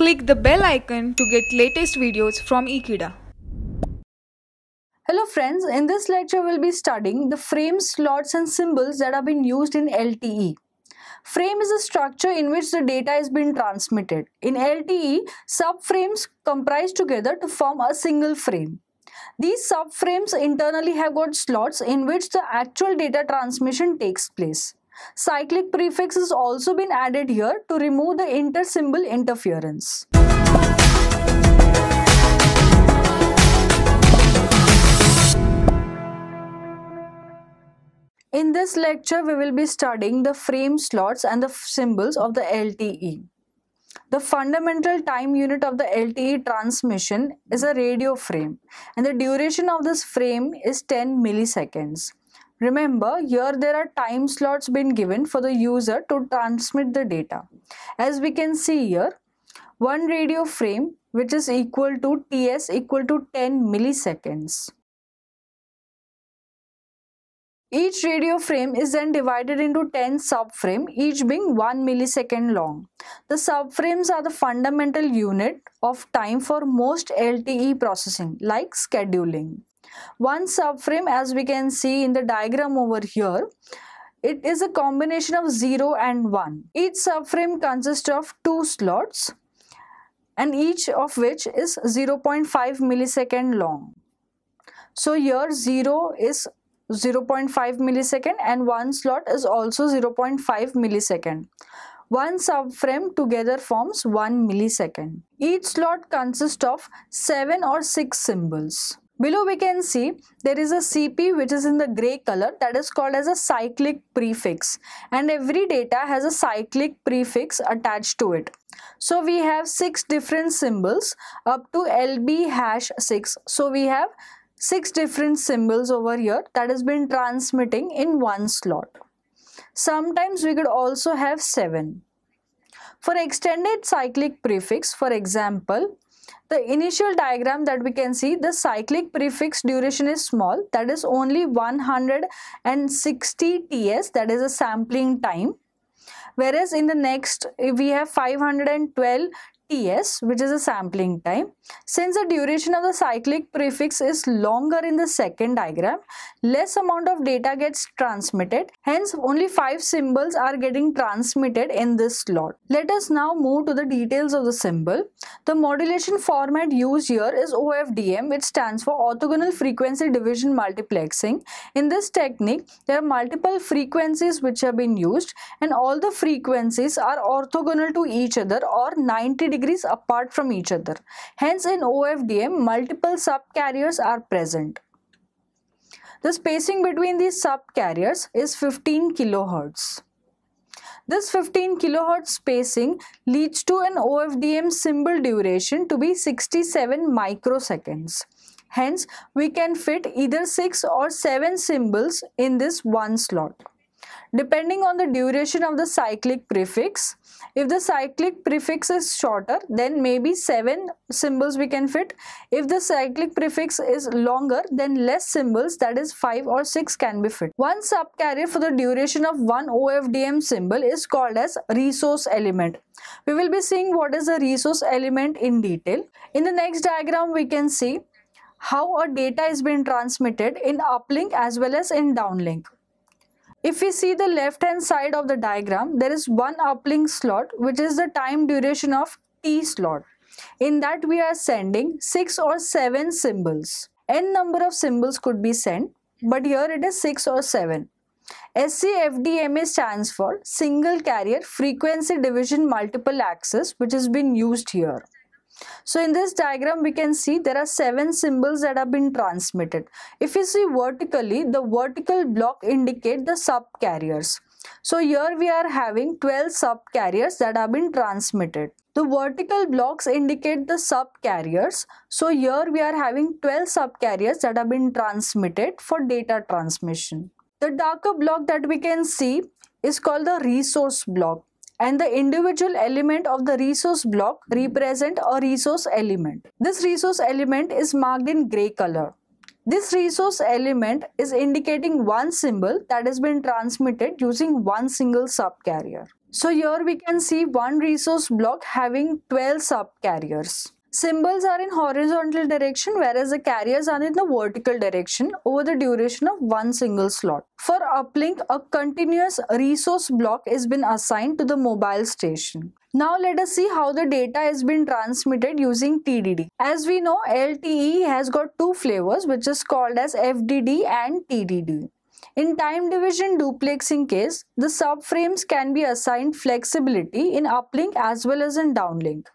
Click the bell icon to get latest videos from Ekeeda. Hello friends, in this lecture we'll be studying the frames, slots and symbols that have been used in LTE. Frame is a structure in which the data is being transmitted. In LTE, subframes comprise together to form a single frame. These subframes internally have got slots in which the actual data transmission takes place. Cyclic prefix has also been added here to remove the inter-symbol interference. In this lecture, we will be studying the frame, slots and the symbols of the LTE. The fundamental time unit of the LTE transmission is a radio frame, and the duration of this frame is 10 milliseconds. Remember, here there are time slots been given for the user to transmit the data. As we can see here, one radio frame, which is equal to TS, equal to 10 milliseconds. Each radio frame is then divided into 10 subframes, each being 1 millisecond long. The subframes are the fundamental unit of time for most LTE processing, like scheduling. One subframe, as we can see in the diagram over here, it is a combination of 0 and 1. Each subframe consists of 2 slots, and each of which is 0.5 millisecond long. So here 0 is 0.5 millisecond and one slot is also 0.5 millisecond. One subframe together forms 1 millisecond. Each slot consists of 7 or 6 symbols. Below we can see there is a CP which is in the grey color, that is called as a cyclic prefix, and every data has a cyclic prefix attached to it. So we have 6 different symbols up to LB#6. So we have 6 different symbols over here that has been transmitting in one slot. Sometimes we could also have 7. For extended cyclic prefix, for example, the initial diagram that we can see, the cyclic prefix duration is small, that is only 160 TS, that is a sampling time. Whereas in the next we have 512 TS, which is a sampling time. Since the duration of the cyclic prefix is longer in the second diagram, less amount of data gets transmitted. Hence, only 5 symbols are getting transmitted in this slot. Let us now move to the details of the symbol. The modulation format used here is OFDM, which stands for Orthogonal Frequency Division Multiplexing. In this technique, there are multiple frequencies which have been used, and all the frequencies are orthogonal to each other or 90 degrees apart from each other. Hence, in OFDM, multiple subcarriers are present. The spacing between these subcarriers is 15 kHz. This 15 kHz spacing leads to an OFDM symbol duration to be 67 microseconds. Hence, we can fit either 6 or 7 symbols in this one slot. Depending on the duration of the cyclic prefix, if the cyclic prefix is shorter, then maybe 7 symbols we can fit. If the cyclic prefix is longer, then less symbols, that is 5 or 6 can be fit. One subcarrier for the duration of one OFDM symbol is called as resource element. We will be seeing what is a resource element in detail. In the next diagram, we can see how a data is being transmitted in uplink as well as in downlink. If we see the left hand side of the diagram, there is one uplink slot which is the time duration of T slot. In that we are sending 6 or 7 symbols. N number of symbols could be sent, but here it is 6 or 7. SCFDMA stands for Single Carrier Frequency Division Multiple Access, which has been used here. So in this diagram we can see there are 7 symbols that have been transmitted. If you see vertically, the vertical block indicate the subcarriers. So here we are having 12 subcarriers that have been transmitted. The vertical blocks indicate the subcarriers. So here we are having 12 subcarriers that have been transmitted for data transmission. The darker block that we can see is called the resource block. And the individual element of the resource block represent a resource element. This resource element is marked in grey color. This resource element is indicating one symbol that has been transmitted using one single subcarrier. So here we can see one resource block having 12 subcarriers. Symbols are in horizontal direction, whereas the carriers are in the vertical direction over the duration of one single slot. For uplink, a continuous resource block has been assigned to the mobile station. Now let us see how the data has been transmitted using TDD. As we know, LTE has got two flavors, which is called as FDD and TDD. In time division duplexing case, the subframes can be assigned flexibility in uplink as well as in downlink.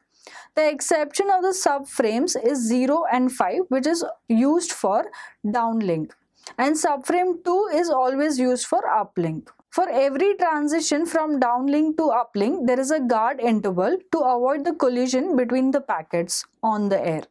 The exception of the subframes is 0 and 5, which is used for downlink, and subframe 2 is always used for uplink. For every transition from downlink to uplink, there is a guard interval to avoid the collision between the packets on the air.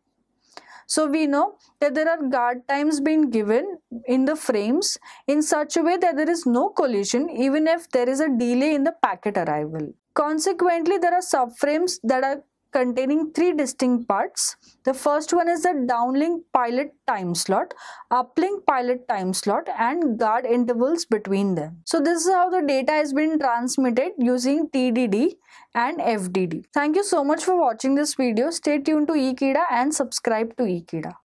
So we know that there are guard times being given in the frames in such a way that there is no collision even if there is a delay in the packet arrival. Consequently, there are subframes that are containing three distinct parts. The first one is the downlink pilot time slot, uplink pilot time slot, and guard intervals between them. So this is how the data has been transmitted using TDD and FDD. Thank you so much for watching this video. Stay tuned to Ekeeda and subscribe to Ekeeda.